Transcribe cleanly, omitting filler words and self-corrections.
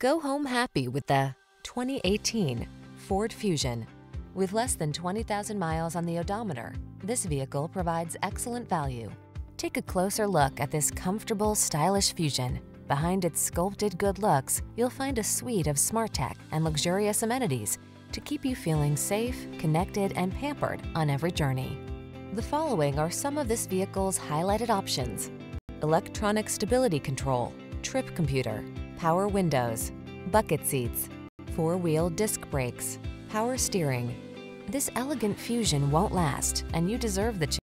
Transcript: Go home happy with the 2018 Ford Fusion. With less than 20,000 miles on the odometer, this vehicle provides excellent value. Take a closer look at this comfortable, stylish Fusion. Behind its sculpted good looks, you'll find a suite of smart tech and luxurious amenities to keep you feeling safe, connected, and pampered on every journey. The following are some of this vehicle's highlighted options: electronic stability control, trip computer, power windows, bucket seats, four-wheel disc brakes, power steering. This elegant Fusion won't last, and you deserve the chance.